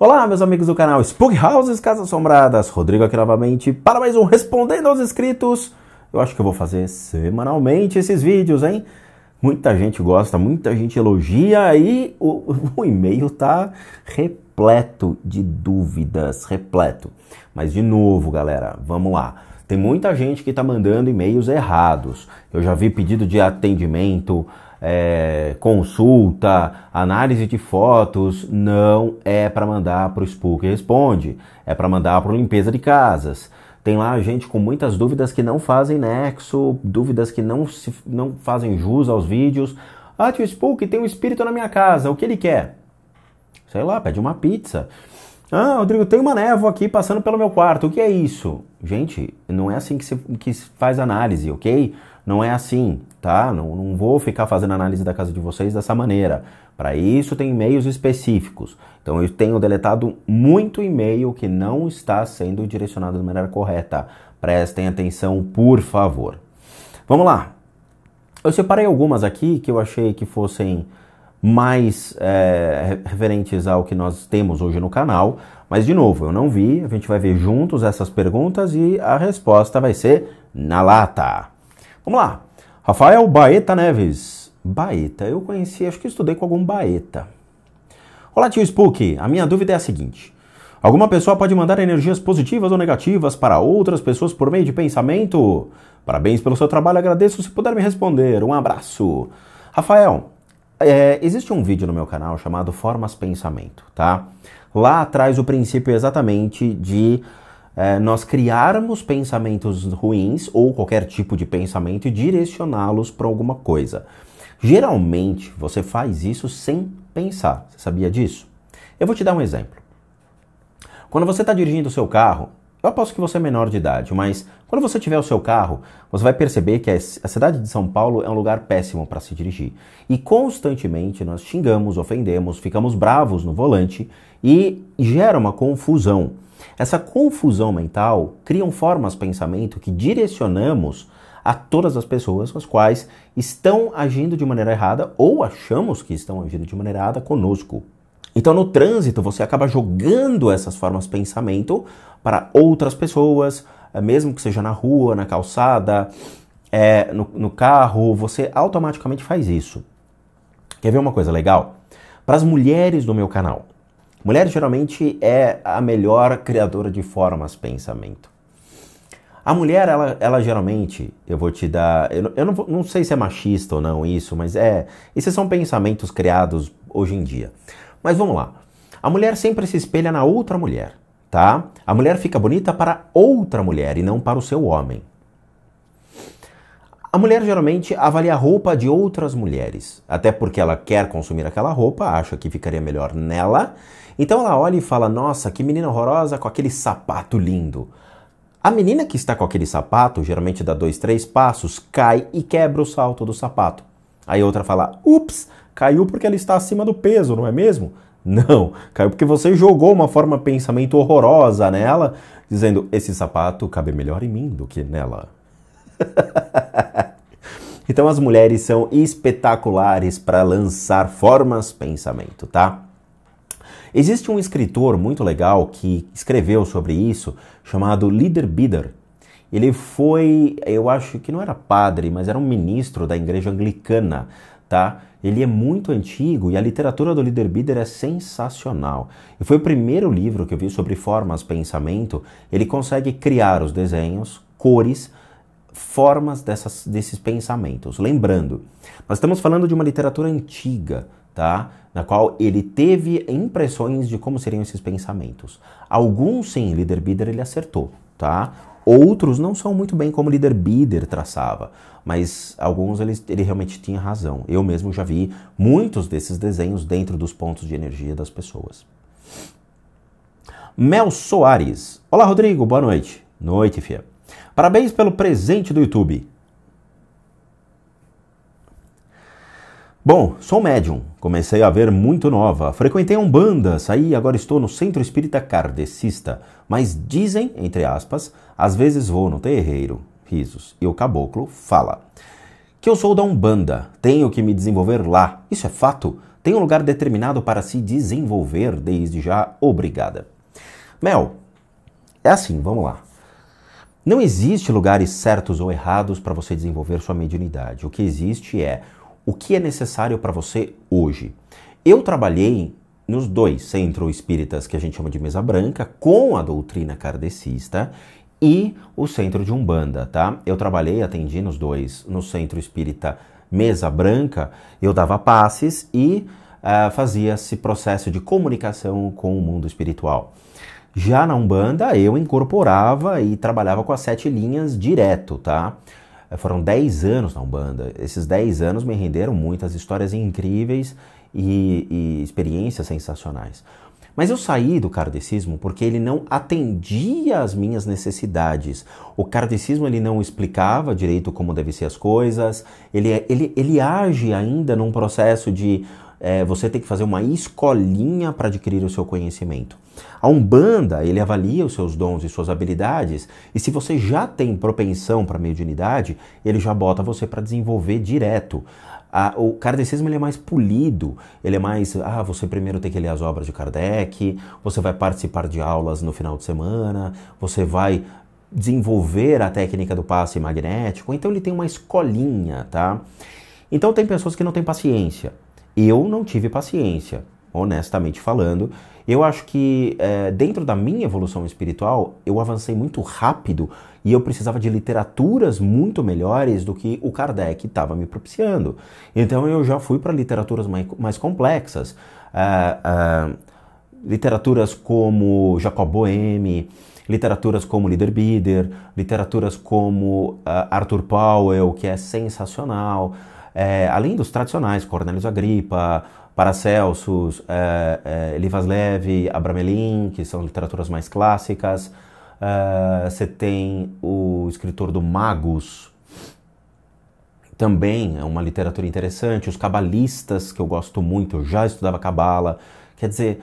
Olá, meus amigos do canal Spooky Houses Casas Assombradas. Rodrigo aqui novamente para mais um Respondendo aos Inscritos. Eu acho que eu vou fazer semanalmente esses vídeos, hein? Muita gente gosta, muita gente elogia e o e-mail tá repleto de dúvidas, repleto. Mas de novo, galera, vamos lá. Tem muita gente que tá mandando e-mails errados. Eu já vi pedido de atendimento, consulta, análise de fotos. Não é para mandar para o Spooky Responde, é para mandar para o Limpeza de Casas. Tem lá gente com muitas dúvidas que não fazem nexo, dúvidas que não fazem jus aos vídeos. Ah, tio Spooky, tem um espírito na minha casa, o que ele quer? Sei lá, pede uma pizza. Ah, Rodrigo, tem uma névoa aqui passando pelo meu quarto, o que é isso? Gente, não é assim que se faz análise, ok? Não é assim, tá? Não vou ficar fazendo análise da casa de vocês dessa maneira. Para isso tem e-mails específicos. Então eu tenho deletado muito e-mail que não está sendo direcionado da maneira correta. Prestem atenção, por favor. Vamos lá. Eu separei algumas aqui que eu achei que fossem mais referentes ao que nós temos hoje no canal, mas de novo, eu não vi, a gente vai ver juntos essas perguntas e a resposta vai ser na lata. Vamos lá, Rafael Baeta Neves. Baeta, eu conheci, acho que estudei com algum Baeta. Olá, tio Spooky, a minha dúvida é a seguinte: alguma pessoa pode mandar energias positivas ou negativas para outras pessoas por meio de pensamento? Parabéns pelo seu trabalho, agradeço se puder me responder, um abraço. Rafael, existe um vídeo no meu canal chamado Formas Pensamento, tá? Lá traz o princípio exatamente de nós criarmos pensamentos ruins ou qualquer tipo de pensamento e direcioná-los para alguma coisa. Geralmente, você faz isso sem pensar. Você sabia disso? Eu vou te dar um exemplo. Quando você está dirigindo o seu carro, eu aposto que você é menor de idade, mas quando você tiver o seu carro, você vai perceber que a cidade de São Paulo é um lugar péssimo para se dirigir. E constantemente nós xingamos, ofendemos, ficamos bravos no volante e gera uma confusão. Essa confusão mental cria formas de pensamento que direcionamos a todas as pessoas as quais estão agindo de maneira errada ou achamos que estão agindo de maneira errada conosco. Então, no trânsito, você acaba jogando essas formas de pensamento para outras pessoas, mesmo que seja na rua, na calçada, no carro, você automaticamente faz isso. Quer ver uma coisa legal? Para as mulheres do meu canal. Mulher, geralmente, é a melhor criadora de formas de pensamento. A mulher, ela geralmente, eu vou te dar... Eu não sei se é machista ou não isso, mas esses são pensamentos criados hoje em dia. Mas vamos lá. A mulher sempre se espelha na outra mulher, tá? A mulher fica bonita para outra mulher e não para o seu homem. A mulher geralmente avalia a roupa de outras mulheres, até porque ela quer consumir aquela roupa, acha que ficaria melhor nela. Então ela olha e fala, nossa, que menina horrorosa com aquele sapato lindo. A menina que está com aquele sapato, geralmente dá 2, 3 passos, cai e quebra o salto do sapato. Aí outra fala, ups, caiu porque ela está acima do peso, não é mesmo? Não, caiu porque você jogou uma forma de pensamento horrorosa nela, dizendo, esse sapato cabe melhor em mim do que nela. Então as mulheres são espetaculares para lançar formas de pensamento, tá? Existe um escritor muito legal que escreveu sobre isso, chamado Leadbeater. Ele foi, eu acho que não era padre, mas era um ministro da igreja anglicana, tá? Ele é muito antigo e a literatura do Leadbeater é sensacional. E foi o primeiro livro que eu vi sobre formas de pensamento. Ele consegue criar os desenhos, cores, formas desses pensamentos. Lembrando, nós estamos falando de uma literatura antiga, tá? Na qual ele teve impressões de como seriam esses pensamentos. Alguns, sim, Leadbeater ele acertou, tá? Outros não são muito bem como Leadbeater traçava, mas alguns ele realmente tinha razão. Eu mesmo já vi muitos desses desenhos dentro dos pontos de energia das pessoas. Mel Soares. Olá, Rodrigo. Boa noite. Noite, fia. Parabéns pelo presente do YouTube. Bom, sou médium. Comecei a ver muito nova. Frequentei a Umbanda, saí e agora estou no Centro Espírita Kardecista. Mas dizem, entre aspas, às vezes vou no terreiro, risos, e o caboclo fala que eu sou da Umbanda, tenho que me desenvolver lá. Isso é fato? tem um lugar determinado para se desenvolver, desde já, obrigada. Mel, é assim, vamos lá. Não existe lugares certos ou errados para você desenvolver sua mediunidade. O que existe é o que é necessário para você hoje. Eu trabalhei nos dois centros espíritas que a gente chama de mesa branca, com a doutrina kardecista, e o centro de Umbanda, tá? Eu trabalhei, atendi nos dois. No centro espírita mesa branca, eu dava passes e fazia esse processo de comunicação com o mundo espiritual. Já na Umbanda, eu incorporava e trabalhava com as 7 linhas direto, tá? Foram 10 anos na Umbanda. Esses 10 anos me renderam muitas histórias incríveis e experiências sensacionais. Mas eu saí do kardecismo porque ele não atendia às minhas necessidades. O kardecismo, ele não explicava direito como devem ser as coisas. Ele age ainda num processo de você ter que fazer uma escolinha para adquirir o seu conhecimento. A Umbanda, ele avalia os seus dons e suas habilidades. E se você já tem propensão para mediunidade, ele já bota você para desenvolver direto. O kardecismo, ele é mais polido, ele é mais, você primeiro tem que ler as obras de Kardec, você vai participar de aulas no final de semana, você vai desenvolver a técnica do passe magnético, então ele tem uma escolinha, tá? Então tem pessoas que não têm paciência. Eu não tive paciência, honestamente falando. Eu acho que dentro da minha evolução espiritual, eu avancei muito rápido e eu precisava de literaturas muito melhores do que o Kardec estava me propiciando. Então eu já fui para literaturas mais complexas. Literaturas como Jacob Boehme, literaturas como Leadbeater, literaturas como Arthur Powell, que é sensacional. Além dos tradicionais, Cornélio Agripa, Paracelso, Elivaslev, Abramelin, que são literaturas mais clássicas. Você tem o escritor do Magus, também é uma literatura interessante. Os cabalistas, que eu gosto muito, eu já estudava cabala. Quer dizer,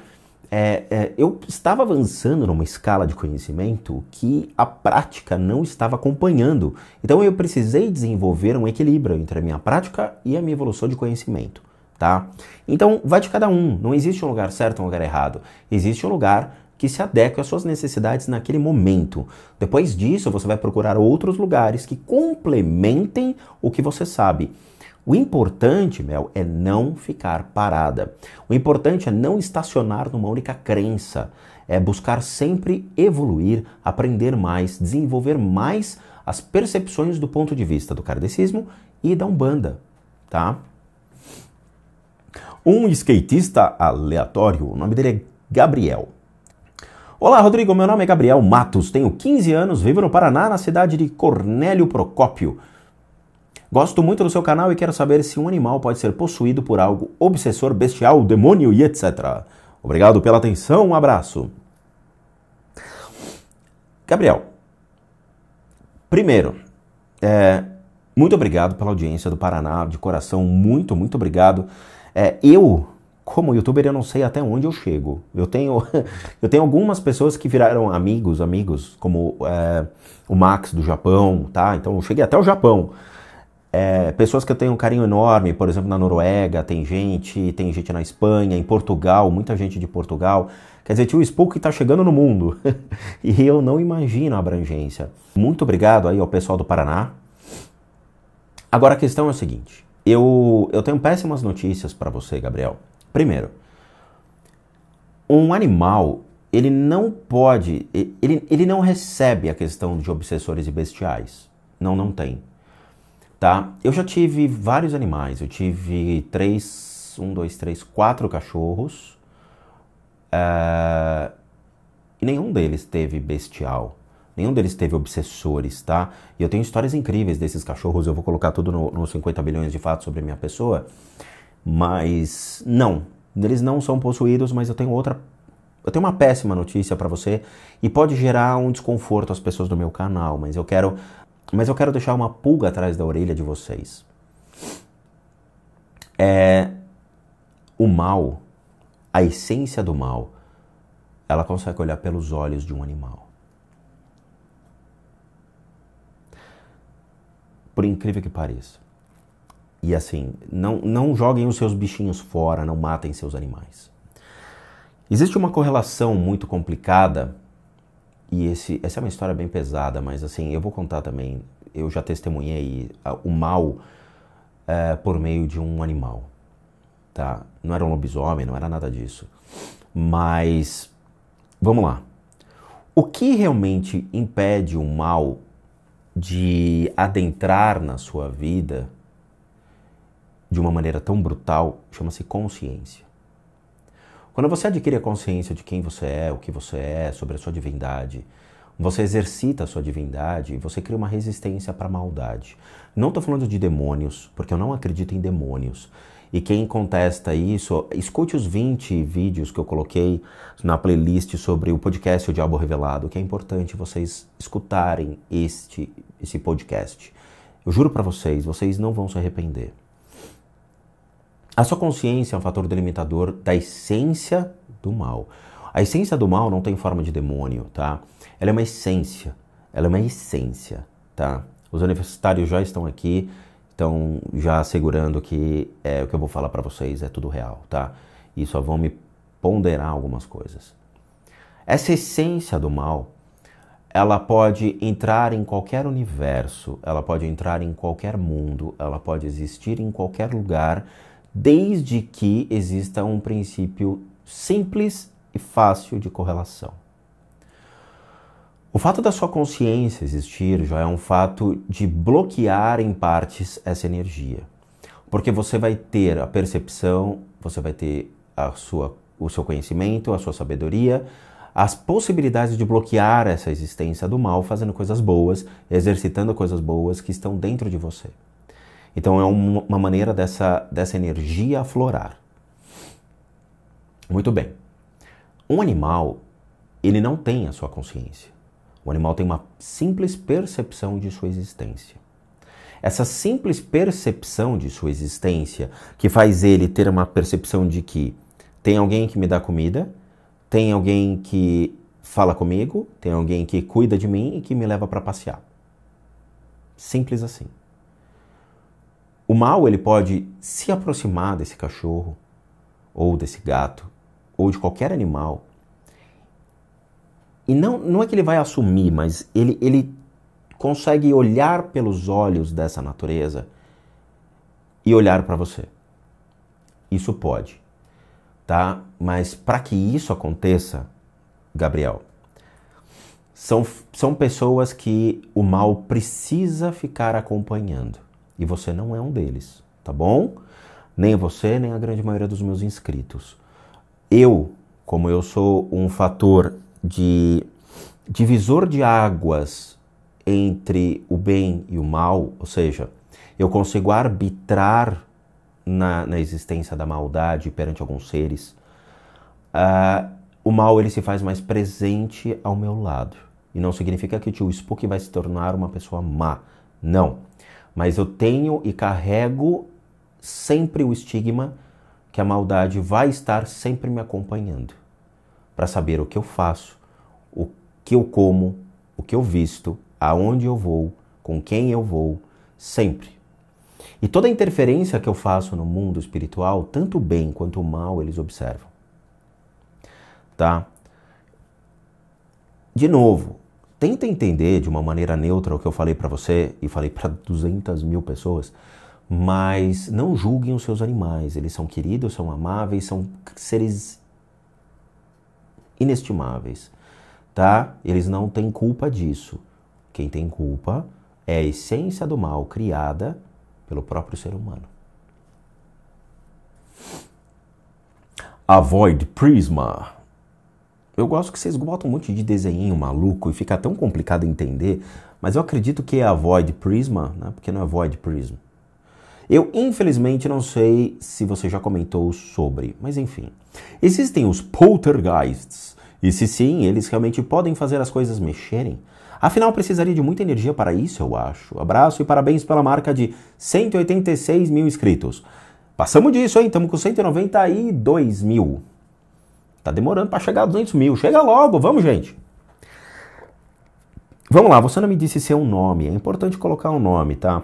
eu estava avançando numa escala de conhecimento que a prática não estava acompanhando. Então eu precisei desenvolver um equilíbrio entre a minha prática e a minha evolução de conhecimento. Tá? Então vai de cada um, não existe um lugar certo, um lugar errado, existe um lugar que se adeque às suas necessidades naquele momento. Depois disso você vai procurar outros lugares que complementem o que você sabe. O importante, Mel, é não ficar parada, o importante é não estacionar numa única crença, é buscar sempre evoluir, aprender mais, desenvolver mais as percepções do ponto de vista do kardecismo e da Umbanda, tá? Um skatista aleatório, o nome dele é Gabriel. Olá, Rodrigo, meu nome é Gabriel Matos, tenho 15 anos, vivo no Paraná, na cidade de Cornélio Procópio. Gosto muito do seu canal e quero saber se um animal pode ser possuído por algo obsessor, bestial, demônio e etc. Obrigado pela atenção, um abraço. Gabriel, primeiro, muito obrigado pela audiência do Paraná, de coração, muito, muito obrigado. Eu, como youtuber, eu não sei até onde eu chego. Eu tenho algumas pessoas que viraram amigos, como o Max do Japão, tá? Então eu cheguei até o Japão. Pessoas que eu tenho um carinho enorme, por exemplo, na Noruega, tem gente na Espanha, em Portugal, muita gente de Portugal. Quer dizer, tio Spooky tá chegando no mundo. E eu não imagino a abrangência. Muito obrigado aí ao pessoal do Paraná. Agora a questão é o seguinte. Eu tenho péssimas notícias para você, Gabriel. Primeiro, um animal, ele não pode, ele não recebe a questão de obsessores e bestiais. Não tem. Tá? Eu já tive vários animais. Eu tive 4 cachorros. E nenhum deles teve bestial. Nenhum deles teve obsessores, tá? E eu tenho histórias incríveis desses cachorros, eu vou colocar tudo no 50 bilhões de fatos sobre a minha pessoa, mas não, eles não são possuídos, mas eu tenho uma péssima notícia pra você e pode gerar um desconforto às pessoas do meu canal, mas eu quero deixar uma pulga atrás da orelha de vocês. O mal, a essência do mal, ela consegue olhar pelos olhos de um animal. Por incrível que pareça. E assim, não joguem os seus bichinhos fora, não matem seus animais. Existe uma correlação muito complicada, e essa é uma história bem pesada, mas assim, eu vou contar também, eu já testemunhei o mal por meio de um animal, tá? Não era um lobisomem, não era nada disso. Mas, vamos lá. O que realmente impede o mal de adentrar na sua vida de uma maneira tão brutal, chama-se consciência. Quando você adquire a consciência de quem você é, o que você é, sobre a sua divindade, você exercita a sua divindade e você cria uma resistência para a maldade. Não estou falando de demônios, porque eu não acredito em demônios. E quem contesta isso, escute os 20 vídeos que eu coloquei na playlist sobre o podcast O Diabo Revelado, que é importante vocês escutarem esse podcast. Eu juro para vocês, vocês não vão se arrepender. A sua consciência é um fator delimitador da essência do mal. A essência do mal não tem forma de demônio, tá? Ela é uma essência. Ela é uma essência, tá? Os universitários já estão aqui, estão já assegurando que o que eu vou falar pra vocês é tudo real, tá? E só vão me ponderar algumas coisas. Essa essência do mal, ela pode entrar em qualquer universo, ela pode entrar em qualquer mundo, ela pode existir em qualquer lugar, desde que exista um princípio simples e fácil de correlação. O fato da sua consciência existir já é um fato de bloquear em partes essa energia, porque você vai ter a percepção, você vai ter o seu conhecimento, a sua sabedoria, as possibilidades de bloquear essa existência do mal, fazendo coisas boas, exercitando coisas boas que estão dentro de você. Então é uma maneira dessa energia aflorar. Muito bem. Um animal, ele não tem a sua consciência. O animal tem uma simples percepção de sua existência. Essa simples percepção de sua existência, que faz ele ter uma percepção de que tem alguém que me dá comida, tem alguém que fala comigo, tem alguém que cuida de mim e que me leva para passear. Simples assim. O mal, ele pode se aproximar desse cachorro, ou desse gato, ou de qualquer animal. E não é que ele vai assumir, mas ele consegue olhar pelos olhos dessa natureza e olhar para você. Isso pode, tá? Mas para que isso aconteça, Gabriel, são pessoas que o mal precisa ficar acompanhando. E você não é um deles, tá bom? Nem você, nem a grande maioria dos meus inscritos. Como eu sou um fator de divisor de águas entre o bem e o mal, ou seja, eu consigo arbitrar na existência da maldade perante alguns seres, o mal ele se faz mais presente ao meu lado. E não significa que o tio Spooky vai se tornar uma pessoa má, não. Mas eu tenho e carrego sempre o estigma que a maldade vai estar sempre me acompanhando para saber o que eu faço, o que eu como, o que eu visto, aonde eu vou, com quem eu vou, sempre. E toda interferência que eu faço no mundo espiritual, tanto o bem quanto o mal, eles observam. Tá? De novo, tenta entender de uma maneira neutra o que eu falei para você e falei para 200 mil pessoas, mas não julguem os seus animais. Eles são queridos, são amáveis, são seres inestimáveis, tá? Eles não têm culpa disso. Quem tem culpa é a essência do mal criada pelo próprio ser humano. Avoid prisma. Eu gosto que vocês botam um monte de desenhinho maluco e fica tão complicado entender, mas eu acredito que é a Void Prisma, né? Porque não é Void Prisma. Eu, infelizmente, não sei se você já comentou sobre, mas enfim. Existem os poltergeists, e se sim, eles realmente podem fazer as coisas mexerem. Afinal, precisaria de muita energia para isso, eu acho. Abraço e parabéns pela marca de 186 mil inscritos. Passamos disso, hein? Estamos com 192 mil. Tá demorando para chegar a 200 mil. Chega logo, vamos, gente. Vamos lá, você não me disse seu nome. É importante colocar um nome, tá?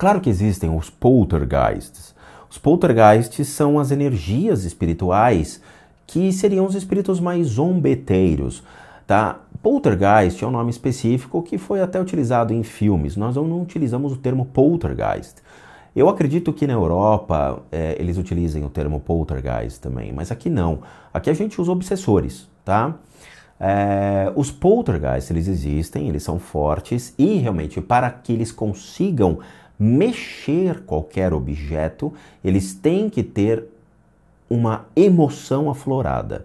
Claro que existem os poltergeists. Os poltergeists são as energias espirituais que seriam os espíritos mais zombeteiros, tá? Poltergeist é um nome específico que foi até utilizado em filmes. Nós não utilizamos o termo poltergeist. Eu acredito que na Europa eles utilizem o termo poltergeist também, mas aqui não. Aqui a gente usa obsessores, tá? Os poltergeists, eles existem, eles são fortes e realmente para que eles consigam mexer qualquer objeto, eles têm que ter uma emoção aflorada.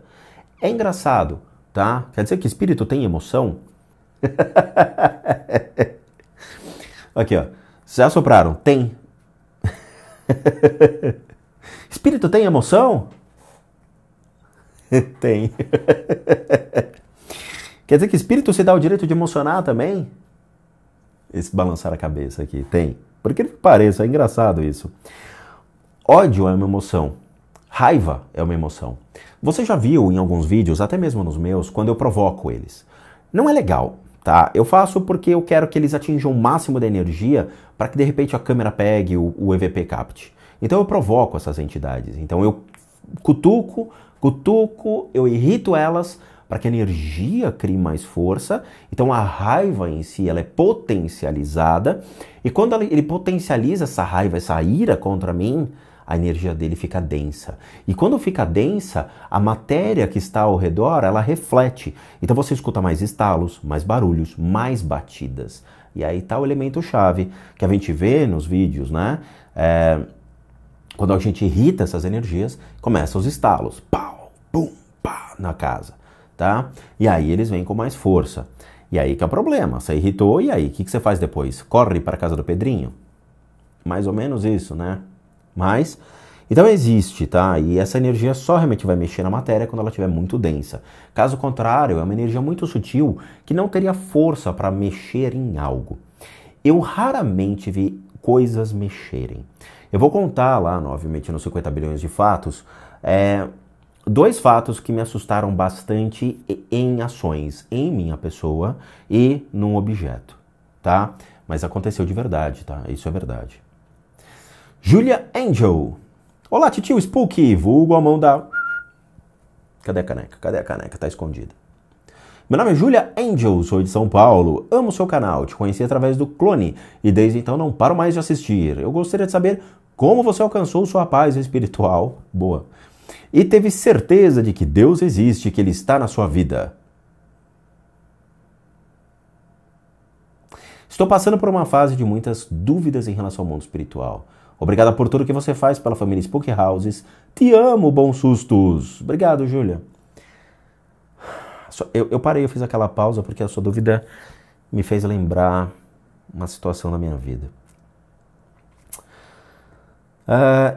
É engraçado, tá? Quer dizer que espírito tem emoção? Aqui, ó. Já sopraram? Tem. Espírito tem emoção? Tem. Quer dizer que espírito se dá o direito de emocionar também? Esse balançar a cabeça aqui, tem. Por que pareça, é engraçado isso. Ódio é uma emoção. Raiva é uma emoção. Você já viu em alguns vídeos, até mesmo nos meus, quando eu provoco eles. Não é legal, tá? Eu faço porque eu quero que eles atinjam o máximo da energia para que de repente a câmera pegue, o EVP capte. Então eu provoco essas entidades. Então eu cutuco, eu irrito elas para que a energia crie mais força. Então a raiva em si, ela é potencializada. E quando ele potencializa essa raiva, essa ira contra mim, a energia dele fica densa. E quando fica densa, a matéria que está ao redor, ela reflete. Então você escuta mais estalos, mais barulhos, mais batidas. E aí tá o elemento chave que a gente vê nos vídeos, né? Quando a gente irrita essas energias, começam os estalos. Pau, bum, pá, na casa, tá? E aí eles vêm com mais força. E aí que é o problema. Você irritou, e aí? O que você faz depois? Corre para a casa do Pedrinho? Mais ou menos isso, né? Mas, então existe, tá? E essa energia só realmente vai mexer na matéria quando ela estiver muito densa. Caso contrário, é uma energia muito sutil que não teria força para mexer em algo. Eu raramente vi coisas mexerem. Eu vou contar lá, obviamente, nos 50 bilhões de fatos, dois fatos que me assustaram bastante em ações, em minha pessoa e num objeto, tá? Mas aconteceu de verdade, tá? Isso é verdade. Julia Angel. Olá, titio Spooky, vulgo a mão da... Cadê a caneca? Cadê a caneca? Tá escondida. Meu nome é Julia Angel, sou de São Paulo. Amo seu canal, te conheci através do Clone e desde então não paro mais de assistir. Eu gostaria de saber como você alcançou sua paz espiritual. Boa. E teve certeza de que Deus existe, que Ele está na sua vida. Estou passando por uma fase de muitas dúvidas em relação ao mundo espiritual. Obrigada por tudo que você faz pela família Spooky Houses. Te amo, bons sustos. Obrigado, Júlia. Eu parei, eu fiz aquela pausa porque a sua dúvida me fez lembrar uma situação da minha vida.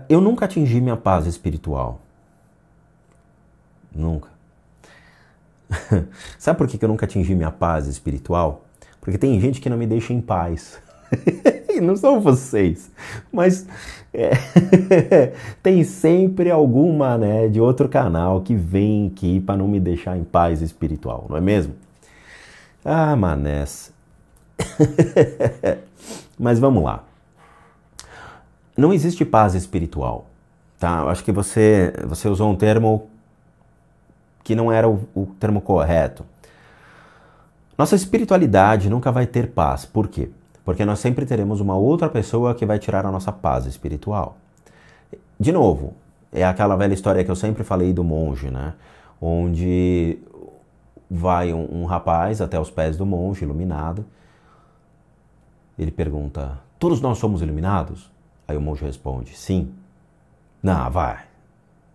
Eu nunca atingi minha paz espiritual. Nunca. Sabe por que eu nunca atingi minha paz espiritual? Porque tem gente que não me deixa em paz. Não são vocês, mas tem sempre alguma, né, de outro canal que vem aqui para não me deixar em paz espiritual, não é mesmo? Ah, manés. Mas vamos lá. Não existe paz espiritual, tá? Eu acho que você usou um termo que não era o termo correto. Nossa espiritualidade nunca vai ter paz. Por quê? Porque nós sempre teremos uma outra pessoa que vai tirar a nossa paz espiritual. De novo, é aquela velha história que eu sempre falei do monge, né? Onde vai um rapaz até os pés do monge, iluminado. Ele pergunta, todos nós somos iluminados? Aí o monge responde, sim. Não, vai.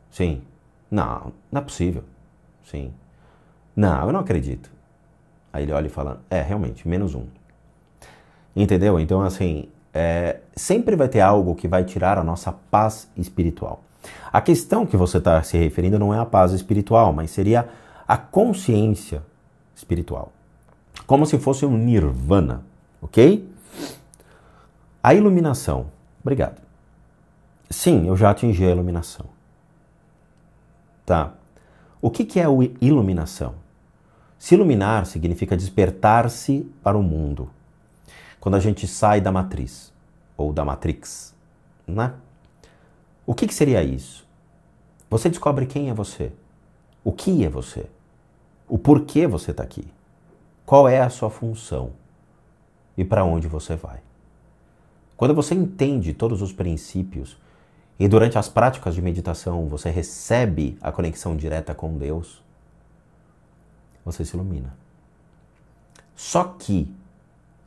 Sim. Não, não é possível. Sim. Não, eu não acredito. Aí ele olha e fala, realmente, menos um. Entendeu? Então, assim, sempre vai ter algo que vai tirar a nossa paz espiritual. A questão que você está se referindo não é a paz espiritual, mas seria a consciência espiritual. Como se fosse um nirvana, ok? A iluminação. Obrigado. Sim, eu já atingi a iluminação. Tá. O que é iluminação? Se iluminar significa despertar-se para o mundo. Quando a gente sai da matriz. ou da Matrix, né? O que que seria isso? Você descobre quem é você, o que é você, o porquê você está aqui, qual é a sua função e para onde você vai. Quando você entende todos os princípios e durante as práticas de meditação você recebe a conexão direta com Deus, você se ilumina. Só que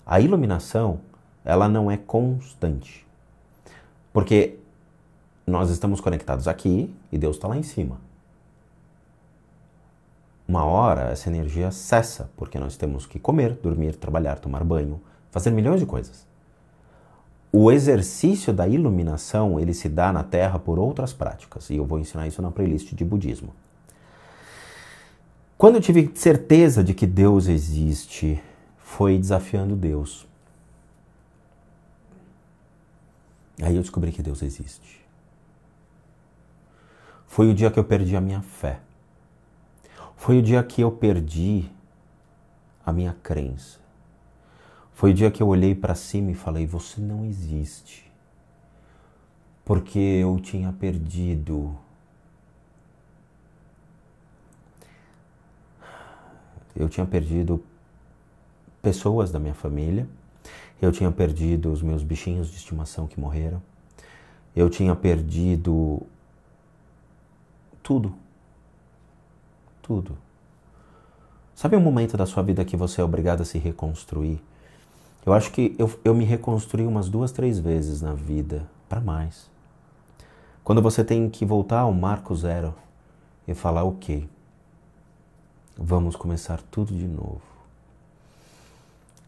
a iluminação, ela não é constante. Porque nós estamos conectados aqui e Deus está lá em cima. Uma hora essa energia cessa, porque nós temos que comer, dormir, trabalhar, tomar banho, fazer milhões de coisas. O exercício da iluminação, ele se dá na Terra por outras práticas. E eu vou ensinar isso na playlist de budismo. Quando eu tive certeza de que Deus existe, foi desafiando Deus. Aí eu descobri que Deus existe. Foi o dia que eu perdi a minha fé. Foi o dia que eu perdi a minha crença. Foi o dia que eu olhei para cima e falei, você não existe. Porque eu tinha perdido... Eu tinha perdido pessoas da minha família, eu tinha perdido os meus bichinhos de estimação que morreram, eu tinha perdido tudo, tudo. Sabe um momento da sua vida que você é obrigado a se reconstruir? Eu acho que eu me reconstruí umas 2, 3 vezes na vida, para mais. Quando você tem que voltar ao marco zero e falar, ok, vamos começar tudo de novo.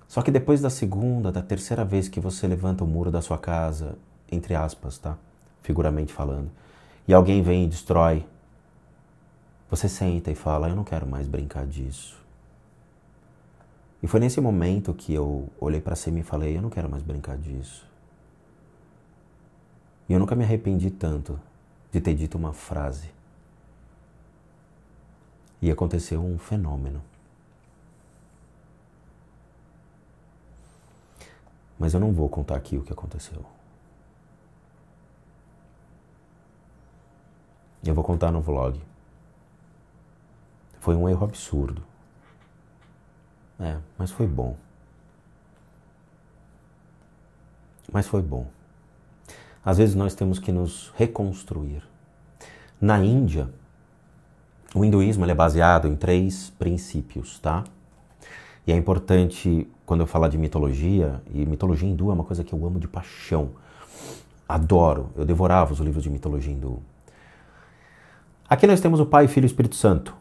Só que depois da segunda, da terceira vez que você levanta o muro da sua casa, entre aspas, tá? Figuramente falando. E alguém vem e destrói. Você senta e fala, eu não quero mais brincar disso. E foi nesse momento que eu olhei pra cima e falei, eu não quero mais brincar disso. E eu nunca me arrependi tanto de ter dito uma frase. E aconteceu um fenômeno. Mas eu não vou contar aqui o que aconteceu. Eu vou contar no vlog. Foi um erro absurdo. É, mas foi bom. Mas foi bom. Às vezes nós temos que nos reconstruir. Na Índia... O hinduísmo ele é baseado em 3 princípios, tá? E é importante, quando eu falar de mitologia, e mitologia hindu é uma coisa que eu amo de paixão. Adoro, eu devorava os livros de mitologia hindu. Aqui nós temos o Pai, Filho e Espírito Santo.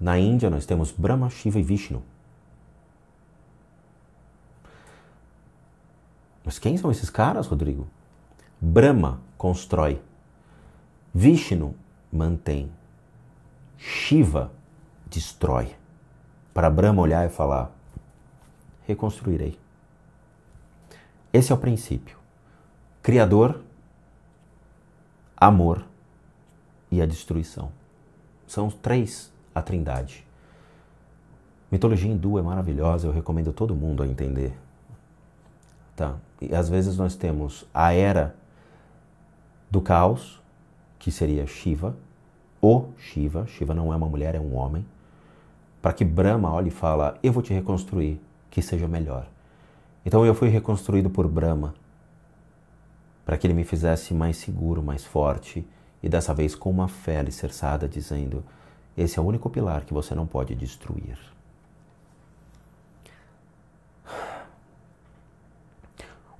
Na Índia nós temos Brahma, Shiva e Vishnu. Mas quem são esses caras, Rodrigo? Brahma constrói. Vishnu mantém. Shiva destrói. Para Brahma olhar e falar, reconstruirei. Esse é o princípio. Criador, amor e a destruição. São os 3 a trindade. Mitologia hindu é maravilhosa, eu recomendo todo mundo a entender. Tá? E às vezes nós temos a era do caos, que seria Shiva, o Shiva, Shiva não é uma mulher, é um homem, para que Brahma olhe e fala, eu vou te reconstruir, que seja melhor. Então eu fui reconstruído por Brahma, para que ele me fizesse mais seguro, mais forte, e dessa vez com uma fé alicerçada, dizendo, esse é o único pilar que você não pode destruir.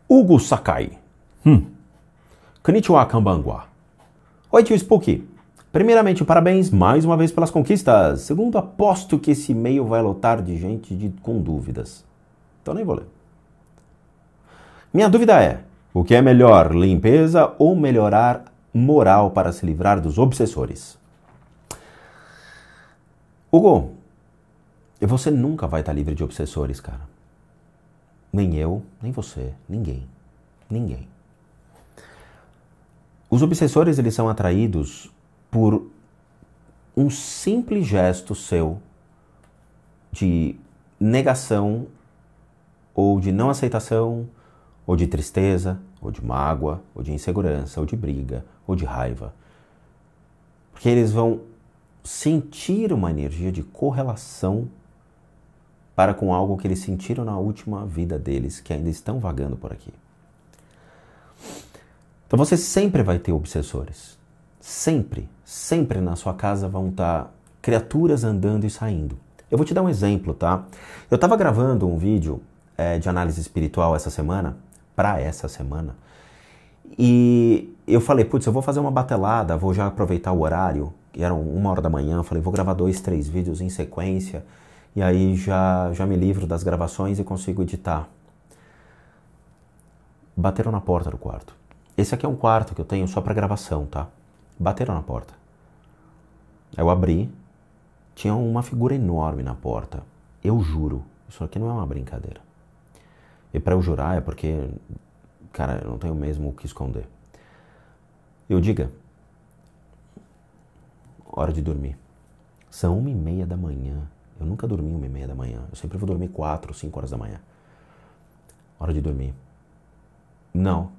Hugo Sakai. Konnichiwa Kambangwa. Oi, tio Spooky. Primeiramente, parabéns mais uma vez pelas conquistas. Segundo, aposto que esse e-mail vai lotar de gente com dúvidas. Então nem vou ler. Minha dúvida é, o que é melhor, limpeza ou melhorar moral para se livrar dos obsessores? Hugo, você nunca vai estar livre de obsessores, cara. Nem eu, nem você, ninguém. Ninguém. Os obsessores, eles são atraídos... por um simples gesto seu de negação ou de não aceitação ou de tristeza, ou de mágoa, ou de insegurança, ou de briga, ou de raiva. Porque eles vão sentir uma energia de correlação para com algo que eles sentiram na última vida deles, que ainda estão vagando por aqui. Então você sempre vai ter obsessores. Sempre, sempre na sua casa vão estar criaturas andando e saindo. Eu vou te dar um exemplo, tá? Eu estava gravando um vídeo de análise espiritual essa semana, para essa semana, e eu falei, putz, eu vou fazer uma batelada, vou já aproveitar o horário, que eram 1h da manhã, eu falei, vou gravar 2, 3 vídeos em sequência, e aí já me livro das gravações e consigo editar. Bateram na porta do quarto. Esse aqui é um quarto que eu tenho só para gravação, tá? Bateram na porta. Eu abri, tinha uma figura enorme na porta. Eu juro, isso aqui não é uma brincadeira. E para eu jurar é porque, cara, eu não tenho mesmo o que esconder. Eu diga, hora de dormir. São 1h30 da manhã. Eu nunca dormi 1h30 da manhã. Eu sempre vou dormir 4 ou 5 horas da manhã. Hora de dormir. Não.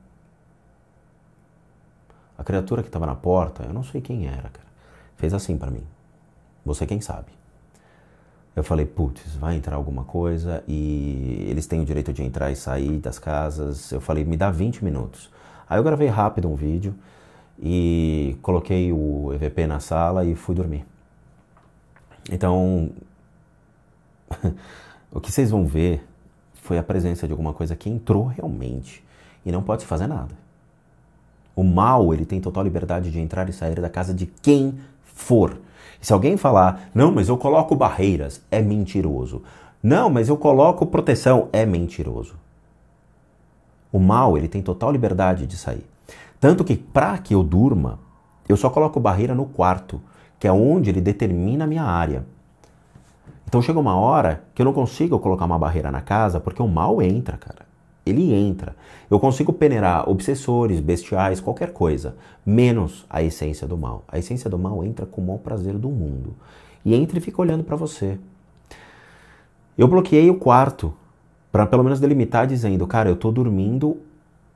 A criatura que estava na porta, eu não sei quem era, cara. Fez assim pra mim. Você quem sabe. Eu falei, putz, vai entrar alguma coisa e eles têm o direito de entrar e sair das casas. Eu falei, me dá 20 minutos. Aí eu gravei rápido um vídeo e coloquei o EVP na sala e fui dormir. Então, o que vocês vão ver foi a presença de alguma coisa que entrou realmente e não pode se fazer nada. O mal, ele tem total liberdade de entrar e sair da casa de quem for. Se alguém falar, não, mas eu coloco barreiras, é mentiroso. Não, mas eu coloco proteção, é mentiroso. O mal, ele tem total liberdade de sair. Tanto que, para que eu durma, eu só coloco barreira no quarto, que é onde ele determina a minha área. Então chega uma hora que eu não consigo colocar uma barreira na casa, porque o mal entra, cara. Ele entra. Eu consigo peneirar obsessores, bestiais, qualquer coisa, menos a essência do mal. A essência do mal entra com o maior prazer do mundo. E entra e fica olhando pra você. Eu bloqueei o quarto pra pelo menos delimitar dizendo, cara, eu tô dormindo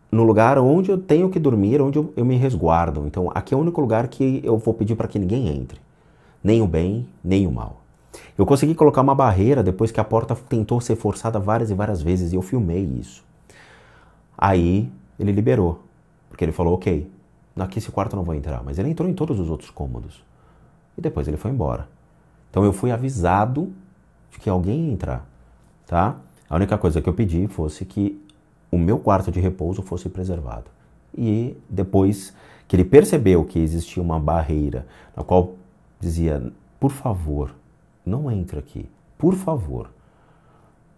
no lugar onde eu tenho que dormir, onde eu me resguardo. Então aqui é o único lugar que eu vou pedir pra que ninguém entre. Nem o bem, nem o mal. Eu consegui colocar uma barreira depois que a porta tentou ser forçada várias e várias vezes e eu filmei isso. Aí ele liberou, porque ele falou, ok, aqui esse quarto eu não vou entrar. Mas ele entrou em todos os outros cômodos. E depois ele foi embora. Então eu fui avisado de que alguém ia entrar, tá? A única coisa que eu pedi fosse que o meu quarto de repouso fosse preservado. E depois que ele percebeu que existia uma barreira, na qual dizia, por favor, não entra aqui, por favor.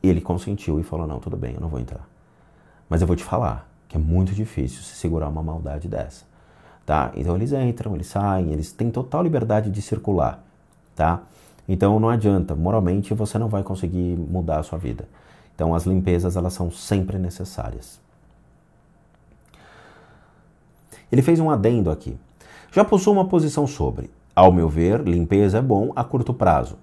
Ele consentiu e falou, não, tudo bem, eu não vou entrar. Mas eu vou te falar que é muito difícil se segurar uma maldade dessa, tá? Então eles entram, eles saem, eles têm total liberdade de circular, tá? Então não adianta, moralmente você não vai conseguir mudar a sua vida. Então as limpezas, elas são sempre necessárias. Ele fez um adendo aqui. Já possuo uma posição sobre, ao meu ver, limpeza é bom a curto prazo,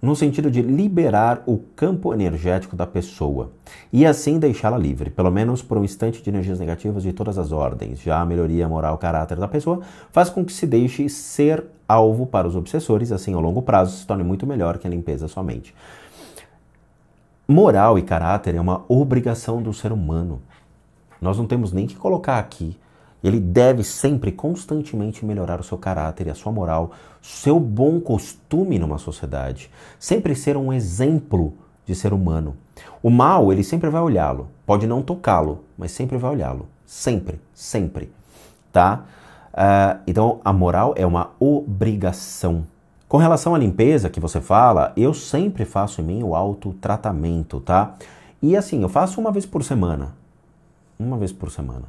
no sentido de liberar o campo energético da pessoa e assim deixá-la livre, pelo menos por um instante, de energias negativas de todas as ordens. Já a melhoria moral, caráter da pessoa faz com que se deixe ser alvo para os obsessores, assim, ao longo prazo, se torne muito melhor que a limpeza somente. Moral e caráter é uma obrigação do ser humano. Nós não temos nem que colocar aqui. Ele deve sempre, constantemente melhorar o seu caráter e a sua moral, seu bom costume numa sociedade. Sempre ser um exemplo de ser humano. O mal, ele sempre vai olhá-lo. Pode não tocá-lo, mas sempre vai olhá-lo. Sempre, sempre. Tá? Então, a moral é uma obrigação. Com relação à limpeza que você fala, eu sempre faço em mim o autotratamento, tá? E assim, eu faço uma vez por semana. Uma vez por semana,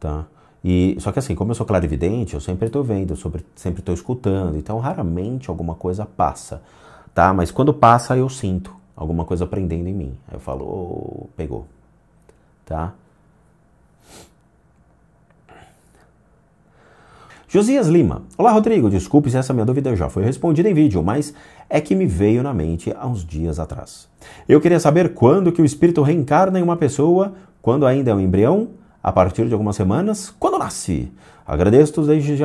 tá? E, só que assim, como eu sou clarividente, eu sempre estou vendo, sempre estou escutando, então raramente alguma coisa passa, tá? Mas quando passa, eu sinto alguma coisa prendendo em mim. Aí eu falo, oh, pegou, tá? Josias Lima. Olá, Rodrigo. Desculpe se essa minha dúvida já foi respondida em vídeo, mas é que me veio na mente há uns dias atrás. Eu queria saber quando que o espírito reencarna em uma pessoa, quando ainda é um embrião, a partir de algumas semanas, quando nasce. Agradeço desde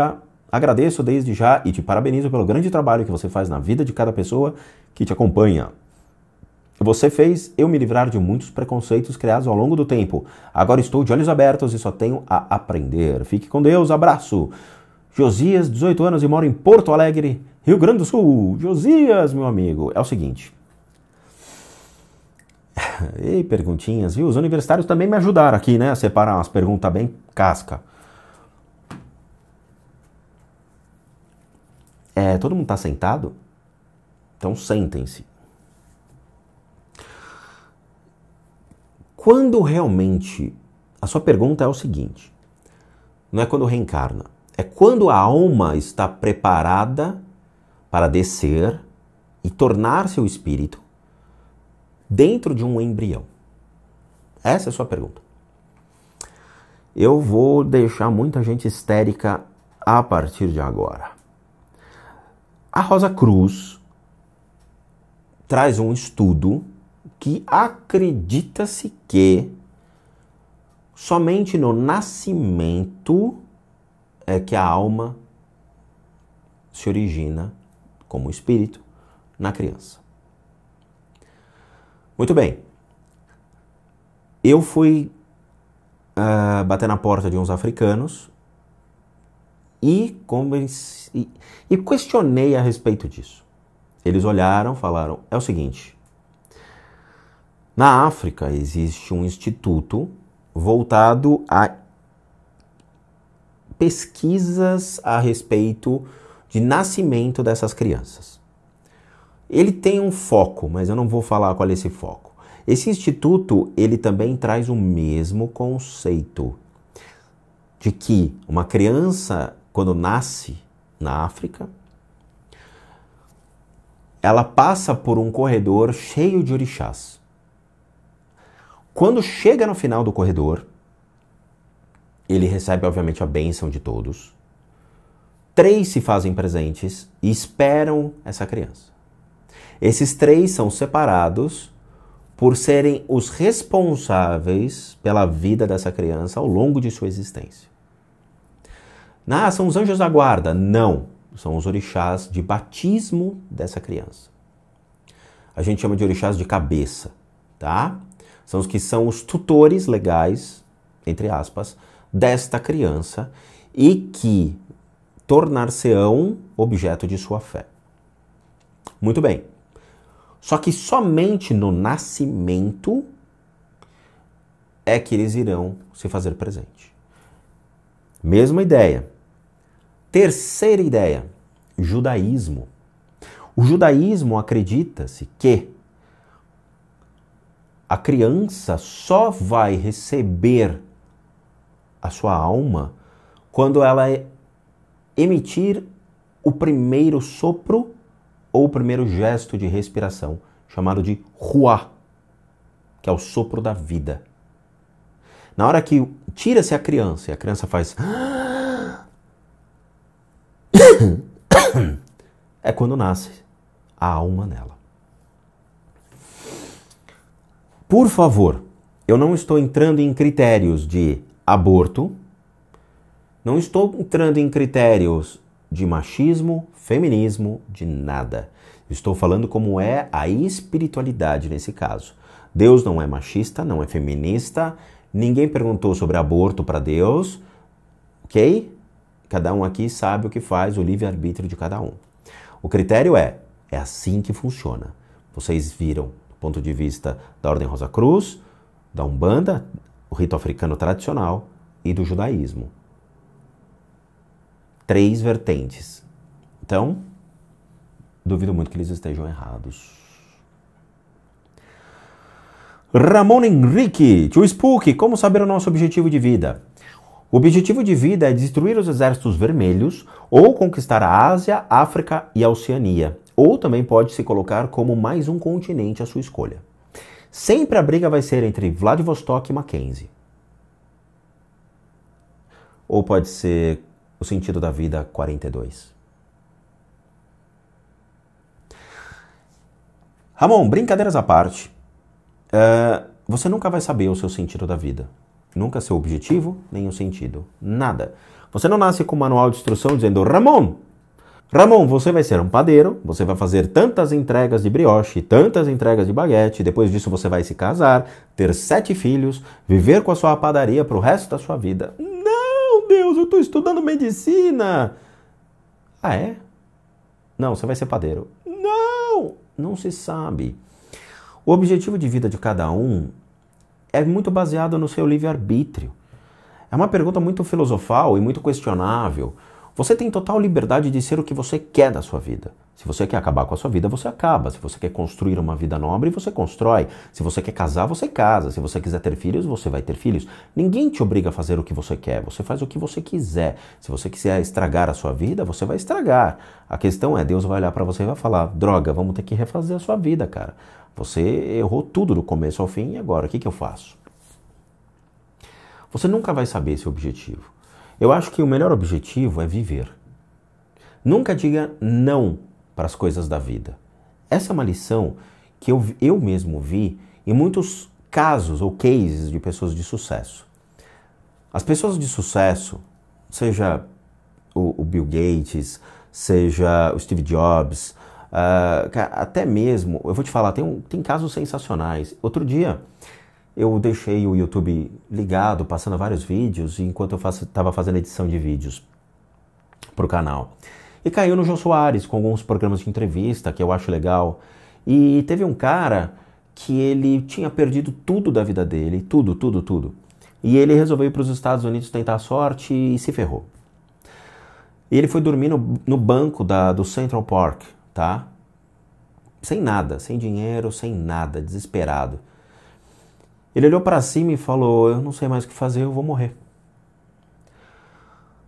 já e te parabenizo pelo grande trabalho que você faz na vida de cada pessoa que te acompanha. Você fez eu me livrar de muitos preconceitos criados ao longo do tempo. Agora estou de olhos abertos e só tenho a aprender. Fique com Deus, abraço. Josias, 18 anos e moro em Porto Alegre, Rio Grande do Sul. Josias, meu amigo, é o seguinte. Ei, perguntinhas, viu? Os universitários também me ajudaram aqui, né? A separar umas perguntas bem casca. É, todo mundo tá sentado? Então sentem-se. Quando realmente... A sua pergunta é o seguinte. Não é quando reencarna. É quando a alma está preparada para descer e tornar-se o espírito dentro de um embrião. Essa é a sua pergunta. Eu vou deixar muita gente histérica a partir de agora. A Rosa Cruz traz um estudo que acredita-se que somente no nascimento é que a alma se origina como espírito na criança. Muito bem. Eu fui bater na porta de uns africanos e questionei a respeito disso. Eles olharam, falaram, é o seguinte... Na África existe um instituto voltado a pesquisas a respeito de nascimento dessas crianças. Ele tem um foco, mas eu não vou falar qual é esse foco. Esse instituto, ele também traz o mesmo conceito de que uma criança, quando nasce na África, ela passa por um corredor cheio de orixás. Quando chega no final do corredor, ele recebe, obviamente, a bênção de todos. 3 se fazem presentes e esperam essa criança. Esses 3 são separados por serem os responsáveis pela vida dessa criança ao longo de sua existência. Ah, são os anjos da guarda. Não, são os orixás de batismo dessa criança. A gente chama de orixás de cabeça, tá? São os que são os tutores legais, entre aspas, desta criança e que tornar-se-ão objeto de sua fé. Muito bem. Só que somente no nascimento é que eles irão se fazer presente. Mesma ideia. Terceira ideia, judaísmo. O judaísmo acredita-se que a criança só vai receber a sua alma quando ela emitir o primeiro sopro ou o primeiro gesto de respiração, chamado de ruá, que é o sopro da vida. Na hora que tira-se a criança e a criança faz... é quando nasce a alma nela. Por favor, eu não estou entrando em critérios de aborto, não estou entrando em critérios de machismo, feminismo, de nada. Estou falando como é a espiritualidade nesse caso. Deus não é machista, não é feminista, ninguém perguntou sobre aborto para Deus, ok? Cada um aqui sabe o que faz, o livre-arbítrio de cada um. O critério é assim que funciona. Vocês viram. Ponto de vista da Ordem Rosa Cruz, da Umbanda, o rito africano tradicional e do judaísmo. 3 vertentes. Então, duvido muito que eles estejam errados. Ramon Henrique, tio Spooky, como saber o nosso objetivo de vida? O objetivo de vida é destruir os exércitos vermelhos ou conquistar a Ásia, África e a Oceania. Ou também pode se colocar como mais um continente à sua escolha. Sempre a briga vai ser entre Vladivostok e Mackenzie. Ou pode ser O sentido da vida 42. Ramon, brincadeiras à parte, você nunca vai saber o seu sentido da vida. Nunca seu objetivo, nem o sentido. Nada. Você não nasce com um manual de instrução dizendo, Ramon, você vai ser um padeiro, você vai fazer tantas entregas de brioche, tantas entregas de baguete, depois disso você vai se casar, ter 7 filhos, viver com a sua padaria pro resto da sua vida. Não, Deus, eu tô estudando medicina. Ah, é? Não, você vai ser padeiro. Não, não se sabe. O objetivo de vida de cada um é muito baseado no seu livre-arbítrio. É uma pergunta muito filosofal e muito questionável. Você tem total liberdade de ser o que você quer da sua vida. Se você quer acabar com a sua vida, você acaba. Se você quer construir uma vida nobre, você constrói. Se você quer casar, você casa. Se você quiser ter filhos, você vai ter filhos. Ninguém te obriga a fazer o que você quer. Você faz o que você quiser. Se você quiser estragar a sua vida, você vai estragar. A questão é, Deus vai olhar para você e vai falar, droga, vamos ter que refazer a sua vida, cara. Você errou tudo do começo ao fim e agora, o que eu faço? Você nunca vai saber esse objetivo. Eu acho que o melhor objetivo é viver. Nunca diga não para as coisas da vida. Essa é uma lição que eu mesmo vi em muitos casos ou cases de pessoas de sucesso. As pessoas de sucesso, seja o Bill Gates, seja o Steve Jobs, até mesmo, eu vou te falar, tem casos sensacionais. Outro dia, eu deixei o YouTube ligado, passando vários vídeos, enquanto eu estava fazendo edição de vídeos para o canal. E caiu no Mel Soares, com alguns programas de entrevista, que eu acho legal. E teve um cara que ele tinha perdido tudo da vida dele, tudo. E ele resolveu ir para os Estados Unidos tentar a sorte e se ferrou. E ele foi dormir no banco do Central Park, tá? Sem nada, sem dinheiro, sem nada, desesperado. Ele olhou para cima e falou, eu não sei mais o que fazer, eu vou morrer.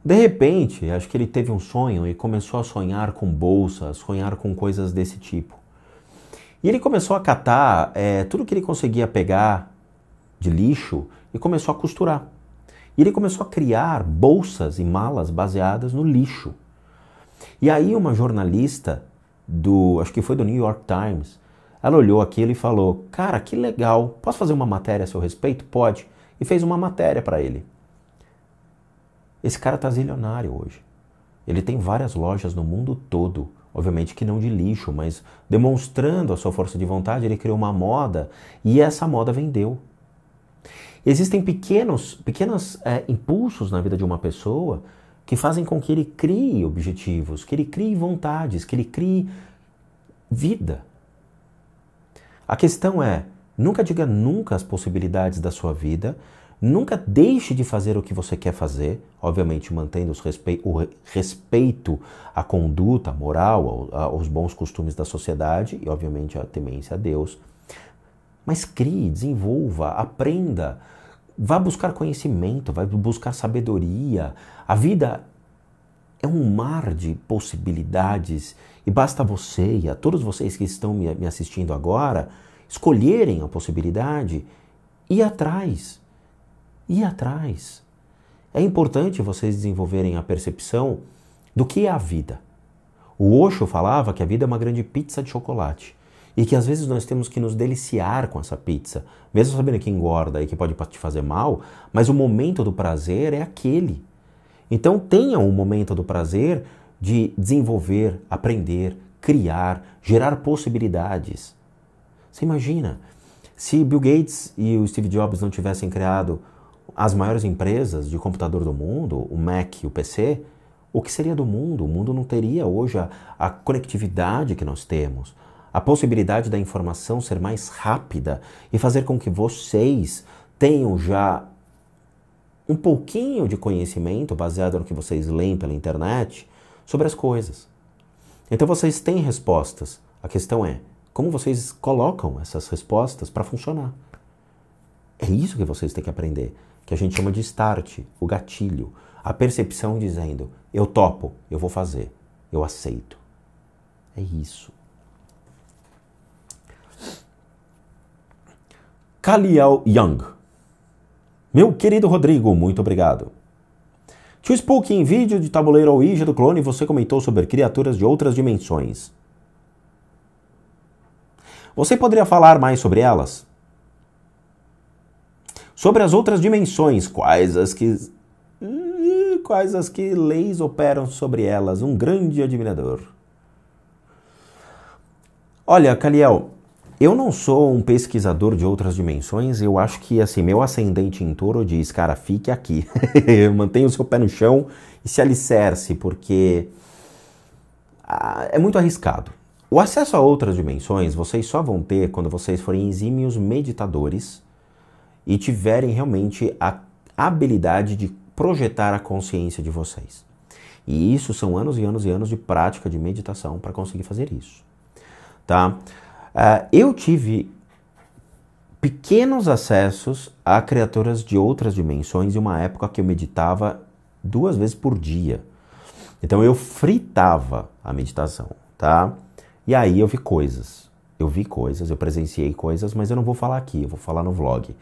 De repente, acho que ele teve um sonho e começou a sonhar com bolsas, sonhar com coisas desse tipo. E ele começou a catar tudo que ele conseguia pegar de lixo e começou a costurar. E ele começou a criar bolsas e malas baseadas no lixo. E aí uma jornalista, acho que foi do New York Times, ela olhou aquilo e falou, cara, que legal, posso fazer uma matéria a seu respeito? Pode. E fez uma matéria para ele. Esse cara tá zilionário hoje. Ele tem várias lojas no mundo todo, obviamente que não de lixo, mas demonstrando a sua força de vontade, ele criou uma moda e essa moda vendeu. Existem pequenos impulsos na vida de uma pessoa que fazem com que ele crie objetivos, que ele crie vontades, que ele crie vida. A questão é, nunca diga nunca as possibilidades da sua vida, nunca deixe de fazer o que você quer fazer, obviamente mantendo o respeito à conduta, à moral, aos bons costumes da sociedade e, obviamente, a temência a Deus. Mas crie, desenvolva, aprenda, vá buscar conhecimento, vá buscar sabedoria. A vida é um mar de possibilidades e basta você e a todos vocês que estão me assistindo agora escolherem a possibilidade e ir atrás, ir atrás. É importante vocês desenvolverem a percepção do que é a vida. O Osho falava que a vida é uma grande pizza de chocolate e que às vezes nós temos que nos deliciar com essa pizza, mesmo sabendo que engorda e que pode te fazer mal, mas o momento do prazer é aquele. Então tenha um momento do prazer de desenvolver, aprender, criar, gerar possibilidades. Você imagina, se Bill Gates e o Steve Jobs não tivessem criado as maiores empresas de computador do mundo, o Mac e o PC, o que seria do mundo? O mundo não teria hoje a conectividade que nós temos, a possibilidade da informação ser mais rápida e fazer com que vocês tenham já um pouquinho de conhecimento baseado no que vocês leem pela internet sobre as coisas. Então vocês têm respostas. A questão é, como vocês colocam essas respostas para funcionar? É isso que vocês têm que aprender, que a gente chama de start, o gatilho, a percepção dizendo, eu topo, eu vou fazer, eu aceito. É isso. Kaliel Young. Meu querido Rodrigo, muito obrigado. Tio Spooky, em vídeo de tabuleiro Ouija do Clone, você comentou sobre criaturas de outras dimensões. Você poderia falar mais sobre elas? Sobre as outras dimensões, quais as que leis operam sobre elas? Um grande admirador. Olha, Kaliel, eu não sou um pesquisador de outras dimensões, eu acho que, assim, meu ascendente em touro diz, cara, fique aqui, mantenha o seu pé no chão e se alicerce, porque é muito arriscado. O acesso a outras dimensões vocês só vão ter quando vocês forem exímios meditadores e tiverem realmente a habilidade de projetar a consciência de vocês. E isso são anos e anos e anos de prática de meditação para conseguir fazer isso, tá? Eu tive pequenos acessos a criaturas de outras dimensões em uma época que eu meditava 2 vezes por dia. Então eu fritava a meditação, tá? E aí eu vi coisas, eu vi coisas, eu presenciei coisas, mas eu não vou falar aqui, eu vou falar no vlog,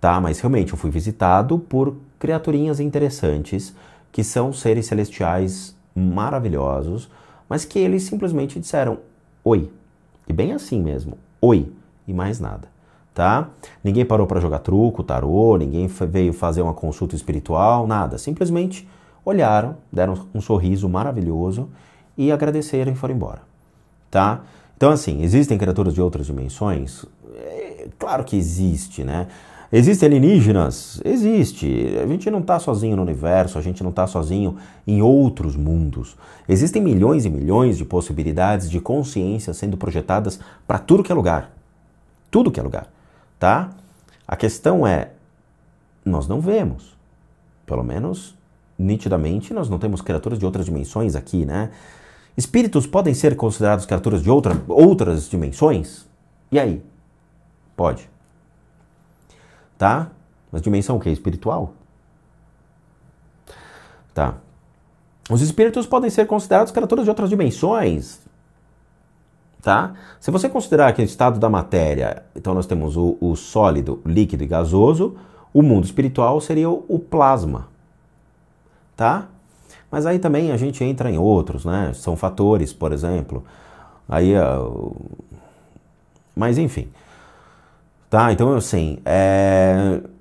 tá? Mas realmente eu fui visitado por criaturinhas interessantes, que são seres celestiais maravilhosos, mas que eles simplesmente disseram, oi. E bem assim mesmo, oi, e mais nada, tá? Ninguém parou para jogar truco, tarô, ninguém veio fazer uma consulta espiritual, nada. Simplesmente olharam, deram um sorriso maravilhoso e agradeceram e foram embora, tá? Então, assim, existem criaturas de outras dimensões? É, claro que existe, né? Existem alienígenas? Existe. A gente não está sozinho no universo, a gente não está sozinho em outros mundos. Existem milhões e milhões de possibilidades de consciência sendo projetadas para tudo que é lugar. Tudo que é lugar, tá? A questão é, nós não vemos. Pelo menos, nitidamente, nós não temos criaturas de outras dimensões aqui, né? Espíritos podem ser considerados criaturas de outras dimensões? E aí? Pode. Tá? Mas dimensão o quê? Espiritual? Tá. Os espíritos podem ser considerados criaturas de outras dimensões. Tá? Se você considerar que o estado da matéria, então nós temos o sólido, líquido e gasoso, o mundo espiritual seria o plasma. Tá? Mas aí também a gente entra em outros, né? São fatores, por exemplo. Aí, mas enfim... Tá, então assim,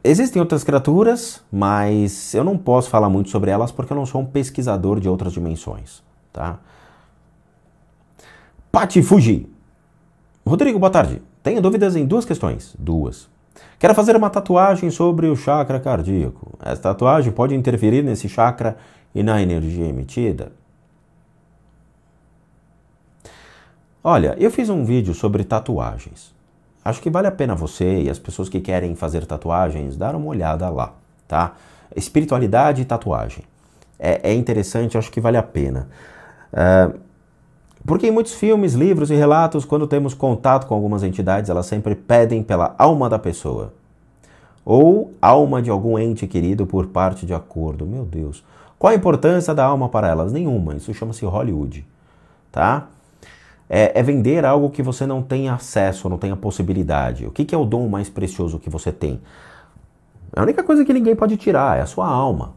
existem outras criaturas, mas eu não posso falar muito sobre elas porque eu não sou um pesquisador de outras dimensões, tá? Pati Fuji. Rodrigo, boa tarde. Tenho dúvidas em 2 questões. 2. Quero fazer uma tatuagem sobre o chakra cardíaco. Essa tatuagem pode interferir nesse chakra e na energia emitida? Olha, eu fiz um vídeo sobre tatuagens. Acho que vale a pena você e as pessoas que querem fazer tatuagens dar uma olhada lá, tá? Espiritualidade e tatuagem. É interessante, acho que vale a pena. Porque em muitos filmes, livros e relatos, quando temos contato com algumas entidades, elas sempre pedem pela alma da pessoa. Ou alma de algum ente querido por parte de acordo. Meu Deus. Qual a importância da alma para elas? Nenhuma. Isso chama-se Hollywood, tá? É vender algo que você não tem acesso, não tem a possibilidade. O que é o dom mais precioso que você tem? A única coisa que ninguém pode tirar é a sua alma.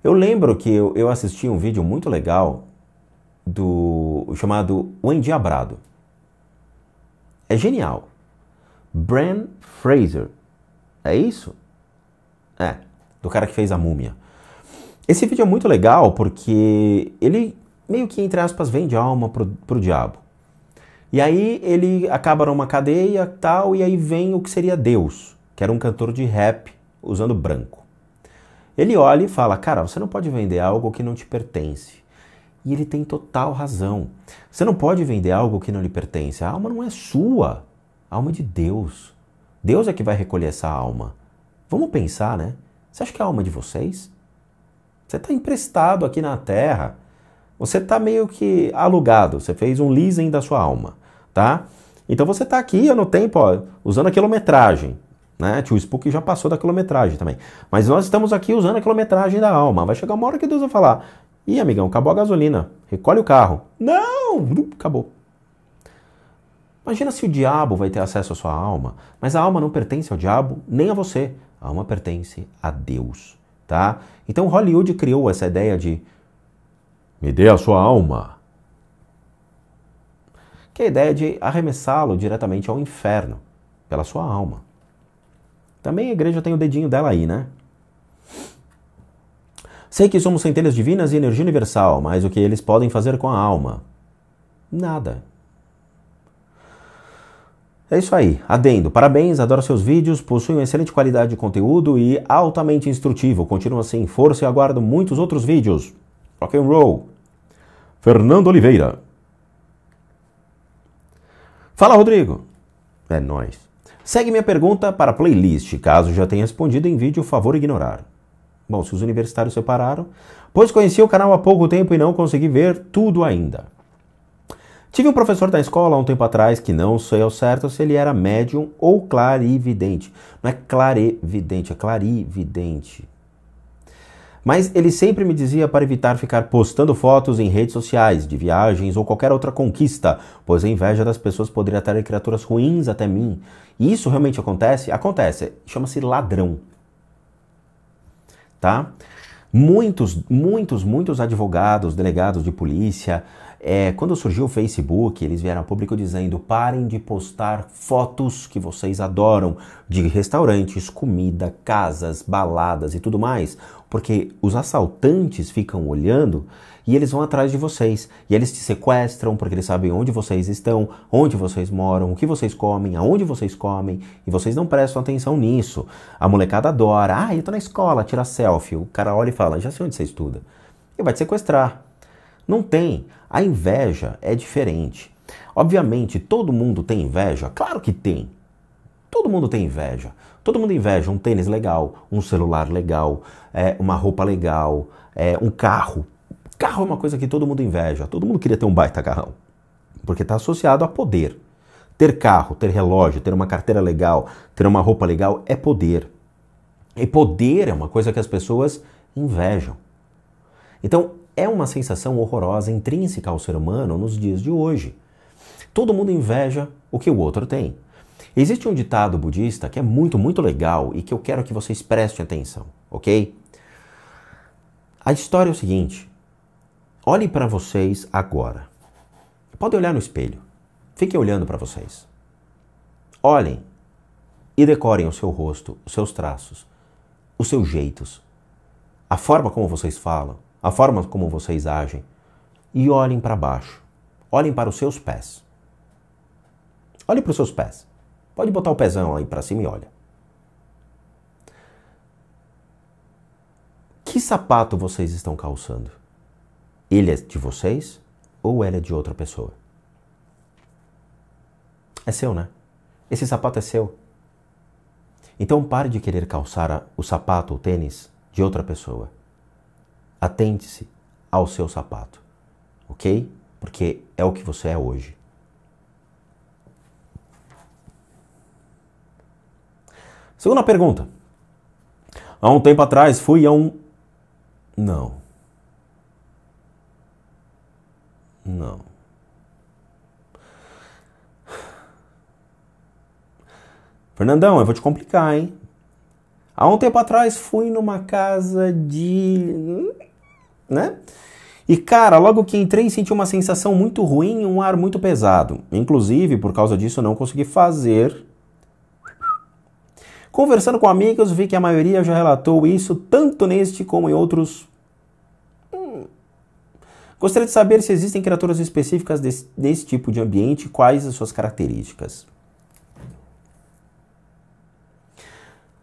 Eu lembro que eu assisti um vídeo muito legal chamado O Endiabrado. É genial. Bram Fraser. É isso? É. Do cara que fez A Múmia. Esse vídeo é muito legal porque ele... meio que, entre aspas, vende alma pro diabo. E aí ele acaba numa cadeia e tal, e aí vem o que seria Deus, que era um cantor de rap usando branco. Ele olha e fala, cara, você não pode vender algo que não te pertence. E ele tem total razão. Você não pode vender algo que não lhe pertence. A alma não é sua. A alma é de Deus. Deus é que vai recolher essa alma. Vamos pensar, né? Você acha que a alma é de vocês? Você está emprestado aqui na Terra. Você está meio que alugado, você fez um leasing da sua alma, tá? Então você está aqui no tempo, ó, usando a quilometragem, né? Tio Spooky já passou da quilometragem também. Mas nós estamos aqui usando a quilometragem da alma. Vai chegar uma hora que Deus vai falar, ih, amigão, acabou a gasolina, recolhe o carro. Não, acabou. Imagina se o diabo vai ter acesso à sua alma, mas a alma não pertence ao diabo nem a você. A alma pertence a Deus. tá? Então Hollywood criou essa ideia de me dê a sua alma, que é a ideia de arremessá-lo diretamente ao inferno pela sua alma. Também a igreja tem o dedinho dela aí, né? Sei que somos centelhas divinas e energia universal, mas o que eles podem fazer com a alma? Nada. É isso aí. Adendo. Parabéns, adoro seus vídeos, possuem uma excelente qualidade de conteúdo e altamente instrutivo. Continua assim, força e aguardo muitos outros vídeos. Rock and roll. Fernando Oliveira. Fala, Rodrigo. É nóis. Segue minha pergunta para a playlist. Caso já tenha respondido em vídeo, favor ignorar. Bom, se os universitários separaram, pois conheci o canal há pouco tempo e não consegui ver tudo ainda. Tive um professor da escola há um tempo atrás que não sei ao certo se ele era médium ou clarividente. Não é clarevidente, é clarividente. Mas ele sempre me dizia para evitar ficar postando fotos em redes sociais, de viagens ou qualquer outra conquista, pois a inveja das pessoas poderia atrair criaturas ruins até mim. E isso realmente acontece? Acontece. Chama-se ladrão. Tá? Muitos advogados, delegados de polícia, quando surgiu o Facebook, eles vieram ao público dizendo: parem de postar fotos que vocês adoram de restaurantes, comida, casas, baladas e tudo mais, porque os assaltantes ficam olhando e eles vão atrás de vocês, e eles te sequestram porque eles sabem onde vocês estão, onde vocês moram, o que vocês comem, aonde vocês comem, e vocês não prestam atenção nisso. A molecada adora: ah, eu tô na escola, tira selfie. O cara olha e fala: já sei onde você estuda. E vai te sequestrar. Não tem. A inveja é diferente. Obviamente, todo mundo tem inveja? Claro que tem. Todo mundo tem inveja. Todo mundo inveja um tênis legal, um celular legal, uma roupa legal, um carro. Carro é uma coisa que todo mundo inveja. Todo mundo queria ter um baita carrão, porque está associado a poder. Ter carro, ter relógio, ter uma carteira legal, ter uma roupa legal é poder. E poder é uma coisa que as pessoas invejam. Então, é uma sensação horrorosa, intrínseca ao ser humano nos dias de hoje. Todo mundo inveja o que o outro tem. Existe um ditado budista que é muito legal e que eu quero que vocês prestem atenção, ok? A história é o seguinte. Olhem para vocês agora. Podem olhar no espelho. Fiquem olhando para vocês. Olhem e decorem o seu rosto, os seus traços, os seus jeitos, a forma como vocês falam, a forma como vocês agem, e olhem para baixo. Olhem para os seus pés. Olhem para os seus pés. Pode botar o pezão aí para cima e olha. Que sapato vocês estão calçando? Ele é de vocês ou ela é de outra pessoa? É seu, né? Esse sapato é seu. Então pare de querer calçar o sapato ou tênis de outra pessoa. Atente-se ao seu sapato, ok? Porque é o que você é hoje. Segunda pergunta. Há um tempo atrás fui a um... Não. Fernandão, eu vou te complicar, hein? Há um tempo atrás fui numa casa de... né? E cara, logo que entrei senti uma sensação muito ruim e um ar muito pesado. Inclusive, por causa disso, não consegui fazer. Conversando com amigos, vi que a maioria já relatou isso, tanto neste como em outros. Gostaria de saber se existem criaturas específicas desse tipo de ambiente e quais as suas características.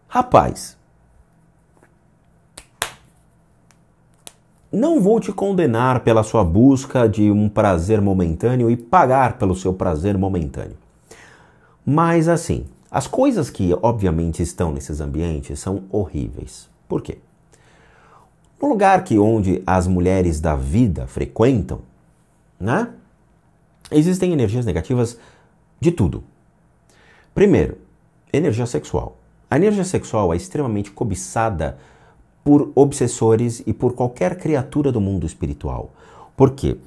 Rapaz, não vou te condenar pela sua busca de um prazer momentâneo e pagar pelo seu prazer momentâneo. Mas assim, as coisas que obviamente estão nesses ambientes são horríveis. Por quê? Um lugar onde as mulheres da vida frequentam, né? Existem energias negativas de tudo. Primeiro, energia sexual. A energia sexual é extremamente cobiçada por obsessores e por qualquer criatura do mundo espiritual. Por quê?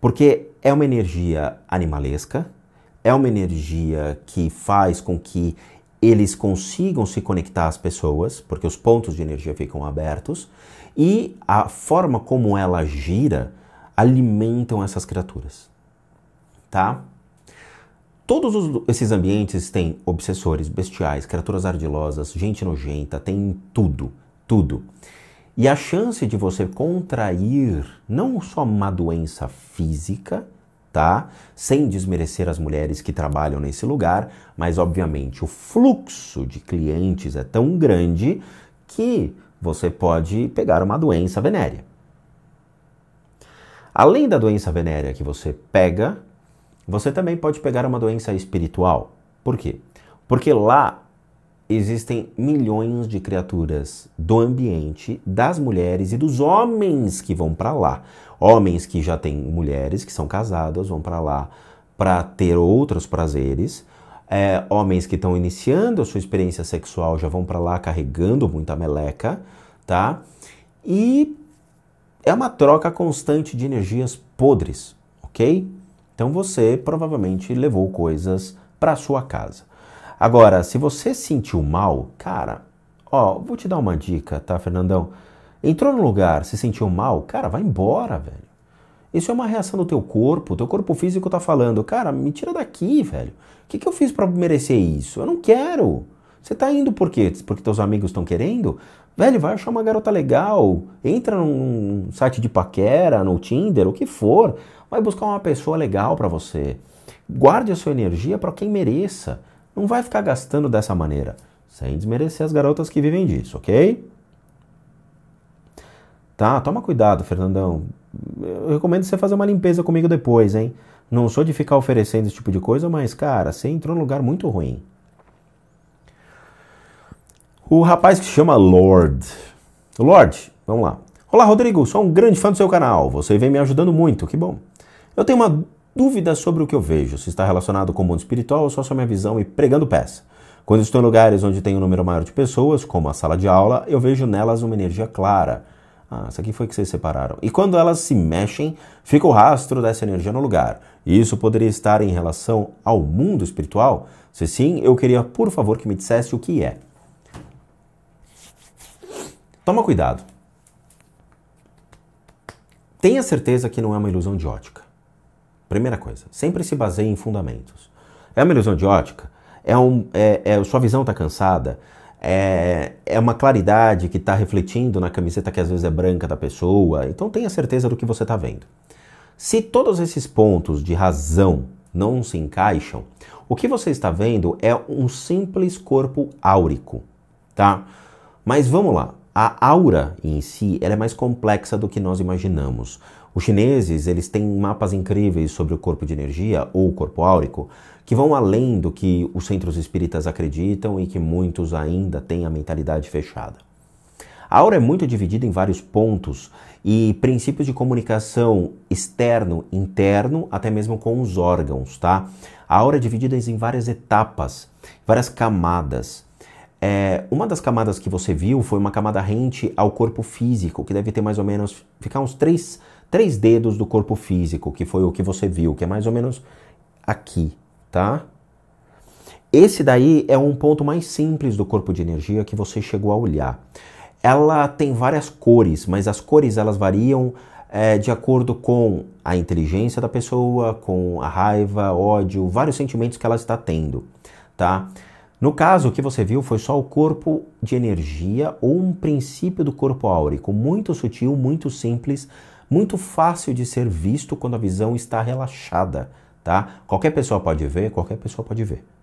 Porque é uma energia animalesca, é uma energia que faz com que eles consigam se conectar às pessoas, porque os pontos de energia ficam abertos, e a forma como ela gira alimentam essas criaturas, tá? Todos esses ambientes têm obsessores, bestiais, criaturas ardilosas, gente nojenta, tem tudo, tudo. E a chance de você contrair não só uma doença física, tá? Sem desmerecer as mulheres que trabalham nesse lugar, mas obviamente o fluxo de clientes é tão grande que você pode pegar uma doença venérea. Além da doença venérea que você pega, você também pode pegar uma doença espiritual. Por quê? Porque lá existem milhões de criaturas do ambiente, das mulheres e dos homens que vão para lá. Homens que já têm mulheres, que são casadas, vão para lá para ter outros prazeres. Homens que estão iniciando a sua experiência sexual já vão para lá carregando muita meleca, tá? E é uma troca constante de energias podres, ok? Então você provavelmente levou coisas para sua casa. Agora, se você sentiu mal, cara, ó, vou te dar uma dica, tá, Fernandão? Entrou no lugar, se sentiu mal, cara, vai embora, velho. Isso é uma reação do teu corpo físico tá falando, cara, me tira daqui, velho. O que eu fiz pra merecer isso? Eu não quero. Você tá indo por quê? Porque teus amigos estão querendo? Velho, vai achar uma garota legal, entra num site de paquera, no Tinder, o que for, vai buscar uma pessoa legal pra você. Guarde a sua energia pra quem mereça. Não vai ficar gastando dessa maneira, sem desmerecer as garotas que vivem disso, ok? Tá, toma cuidado, Fernandão. Eu recomendo você fazer uma limpeza comigo depois, hein? Não sou de ficar oferecendo esse tipo de coisa, mas, cara, você entrou num lugar muito ruim. O rapaz que se chama Lord. Lord, vamos lá. Olá, Rodrigo, sou um grande fã do seu canal. Você vem me ajudando muito, que bom. Eu tenho uma dúvidas sobre o que eu vejo, se está relacionado com o mundo espiritual ou só a minha visão e pregando peça. Quando estou em lugares onde tem um número maior de pessoas, como a sala de aula, eu vejo nelas uma energia clara. Ah, isso aqui foi que vocês separaram. E quando elas se mexem, fica o rastro dessa energia no lugar. E isso poderia estar em relação ao mundo espiritual? Se sim, eu queria, por favor, que me dissesse o que é. Toma cuidado. Tenha certeza que não é uma ilusão de ótica. Primeira coisa, sempre se baseie em fundamentos. É uma ilusão de ótica? Sua visão está cansada? É uma claridade que está refletindo na camiseta que às vezes é branca da pessoa? Então tenha certeza do que você está vendo. Se todos esses pontos de razão não se encaixam, o que você está vendo é um simples corpo áurico, tá? Mas vamos lá, a aura em si ela é mais complexa do que nós imaginamos. Os chineses, eles têm mapas incríveis sobre o corpo de energia ou o corpo áurico que vão além do que os centros espíritas acreditam e que muitos ainda têm a mentalidade fechada. A aura é muito dividida em vários pontos e princípios de comunicação externo, interno, até mesmo com os órgãos, tá? A aura é dividida em várias etapas, várias camadas. Uma das camadas que você viu foi uma camada rente ao corpo físico, que deve ter mais ou menos, ficar uns três dedos do corpo físico, que foi o que você viu, que é mais ou menos aqui, tá? Esse daí é um ponto mais simples do corpo de energia que você chegou a olhar. Ela tem várias cores, mas as cores elas variam de acordo com a inteligência da pessoa, com a raiva, ódio, vários sentimentos que ela está tendo, tá? No caso, o que você viu foi só o corpo de energia ou um princípio do corpo áurico, muito sutil, muito simples, muito fácil de ser visto quando a visão está relaxada, tá? Qualquer pessoa pode ver,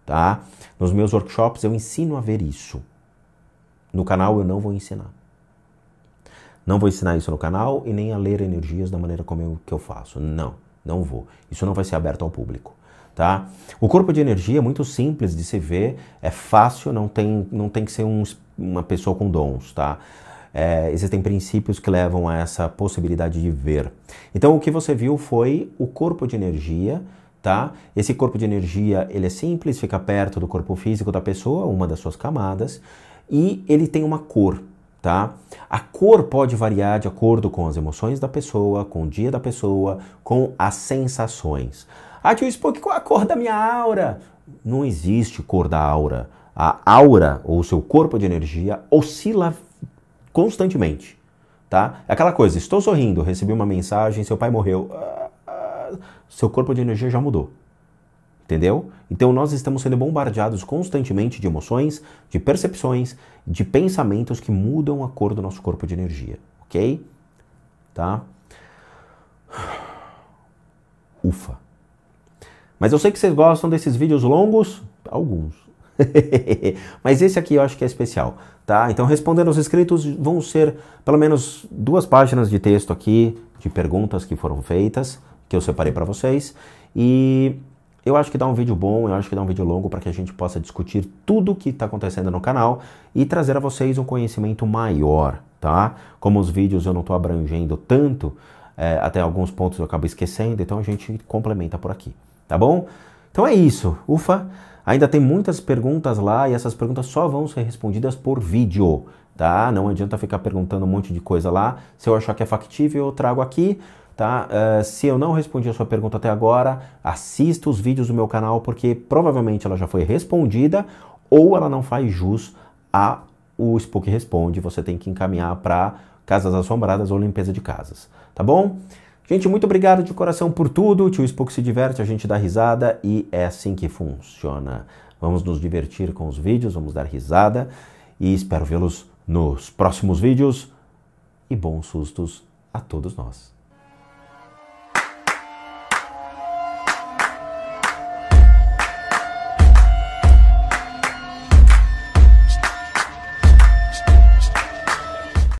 tá? Nos meus workshops eu ensino a ver isso. No canal eu não vou ensinar. Não vou ensinar isso no canal e nem a ler energias da maneira como que eu faço. Não, não vou. Isso não vai ser aberto ao público. Tá? O corpo de energia é muito simples de se ver, é fácil, não tem que ser uma pessoa com dons, tá? Existem princípios que levam a essa possibilidade de ver. Então o que você viu foi o corpo de energia, tá? Esse corpo de energia ele é simples, fica perto do corpo físico da pessoa, uma das suas camadas, e ele tem uma cor. Tá? A cor pode variar de acordo com as emoções da pessoa, com o dia da pessoa, com as sensações. Ah, tio Spooky, qual a cor da minha aura? Não existe cor da aura. a aura ou o seu corpo de energia oscila constantemente, tá? Aquela coisa, estou sorrindo, recebi uma mensagem, seu pai morreu, seu corpo de energia já mudou, entendeu? Então nós estamos sendo bombardeados constantemente de emoções, de percepções, de pensamentos que mudam a cor do nosso corpo de energia, ok? Tá? Ufa! Mas eu sei que vocês gostam desses vídeos longos, alguns, mas esse aqui eu acho que é especial, tá? Então respondendo aos inscritos vão ser pelo menos 2 páginas de texto aqui, de perguntas que foram feitas, que eu separei para vocês, e eu acho que dá um vídeo bom, eu acho que dá um vídeo longo para que a gente possa discutir tudo o que está acontecendo no canal e trazer a vocês um conhecimento maior, tá? Como os vídeos eu não estou abrangendo tanto, até alguns pontos eu acabo esquecendo, então a gente complementa por aqui, tá bom? Então é isso, ufa! Ainda tem muitas perguntas lá e essas perguntas só vão ser respondidas por vídeo, tá? Não adianta ficar perguntando um monte de coisa lá, se eu achar que é factível eu trago aqui, tá? Se eu não respondi a sua pergunta até agora, assista os vídeos do meu canal porque provavelmente ela já foi respondida ou ela não faz jus ao Spooky Responde, você tem que encaminhar para Casas Assombradas ou Limpeza de Casas, tá bom? Gente, muito obrigado de coração por tudo, o Tio Spooky se diverte, a gente dá risada e é assim que funciona. Vamos nos divertir com os vídeos, vamos dar risada e espero vê-los nos próximos vídeos e bons sustos a todos nós.